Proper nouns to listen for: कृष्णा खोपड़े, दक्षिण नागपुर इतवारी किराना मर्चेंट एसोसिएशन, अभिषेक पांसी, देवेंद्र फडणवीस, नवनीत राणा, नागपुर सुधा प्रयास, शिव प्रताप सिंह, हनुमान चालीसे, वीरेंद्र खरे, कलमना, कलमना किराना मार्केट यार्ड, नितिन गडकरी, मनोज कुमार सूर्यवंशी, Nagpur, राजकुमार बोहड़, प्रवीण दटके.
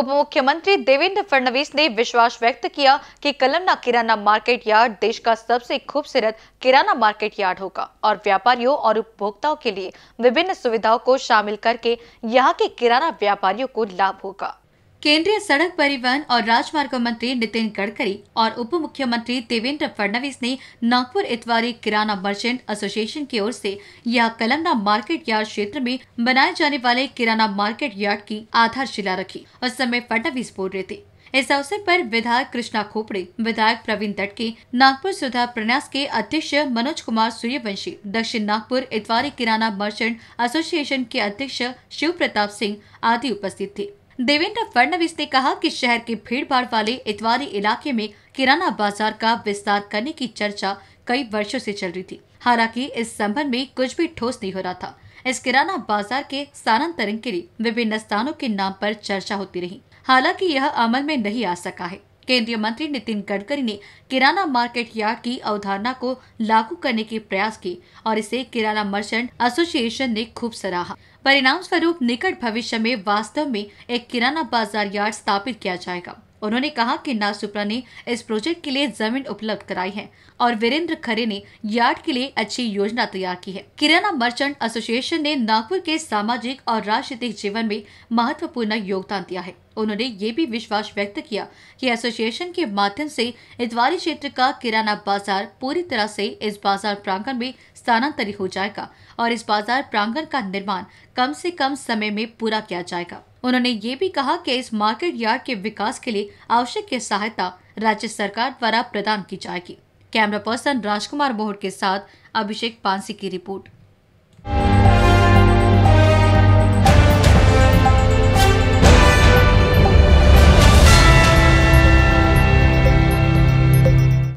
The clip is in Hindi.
उप मुख्यमंत्री देवेंद्र फडणवीस ने विश्वास व्यक्त किया कि कलमना किराना मार्केट यार्ड देश का सबसे खूबसूरत किराना मार्केट यार्ड होगा और व्यापारियों और उपभोक्ताओं के लिए विभिन्न सुविधाओं को शामिल करके यहाँ के किराना व्यापारियों को लाभ होगा। केंद्रीय सड़क परिवहन और राजमार्ग मंत्री नितिन गडकरी और उप मुख्यमंत्री देवेंद्र फडणवीस ने नागपुर इतवारी किराना मर्चेंट एसोसिएशन की ओर से यह कलमना मार्केट यार्ड क्षेत्र में बनाए जाने वाले किराना मार्केट यार्ड की आधारशिला रखी। उस समय फडणवीस बोल रहे थे। इस अवसर पर विधायक कृष्णा खोपड़े, विधायक प्रवीण दटके, नागपुर सुधा प्रयास के अध्यक्ष मनोज कुमार सूर्यवंशी, दक्षिण नागपुर इतवारी किराना मर्चेंट एसोसिएशन के अध्यक्ष शिव प्रताप सिंह आदि उपस्थित थे। देवेंद्र फडणवीस ने कहा कि शहर के भीड़भाड़ वाले इतवारी इलाके में किराना बाजार का विस्तार करने की चर्चा कई वर्षों से चल रही थी, हालांकि इस संबंध में कुछ भी ठोस नहीं हो रहा था। इस किराना बाजार के स्थानांतरण के लिए विभिन्न स्थानों के नाम पर चर्चा होती रही, हालांकि यह अमल में नहीं आ सका है। केंद्रीय मंत्री नितिन गडकरी ने किराना मार्केट यार्ड की अवधारणा को लागू करने के प्रयास किए और इसे किराना मर्चेंट एसोसिएशन ने खूब सराहा। परिणाम स्वरूप निकट भविष्य में वास्तव में एक किराना बाजार यार्ड स्थापित किया जाएगा। उन्होंने कहा कि नागसुप्रा ने इस प्रोजेक्ट के लिए जमीन उपलब्ध कराई है और वीरेंद्र खरे ने यार्ड के लिए अच्छी योजना तैयार की है। किराना मर्चेंट एसोसिएशन ने नागपुर के सामाजिक और राजनीतिक जीवन में महत्वपूर्ण योगदान दिया है। उन्होंने ये भी विश्वास व्यक्त किया कि एसोसिएशन के माध्यम से इतवारी क्षेत्र का किराना बाजार पूरी तरह से इस बाजार प्रांगण में स्थानांतरित हो जाएगा और इस बाजार प्रांगण का निर्माण कम से कम समय में पूरा किया जाएगा। उन्होंने ये भी कहा कि इस मार्केट यार्ड के विकास के लिए आवश्यक सहायता राज्य सरकार द्वारा प्रदान की जाएगी। कैमरा पर्सन राजकुमार बोहड़ के साथ अभिषेक पांसी की रिपोर्ट।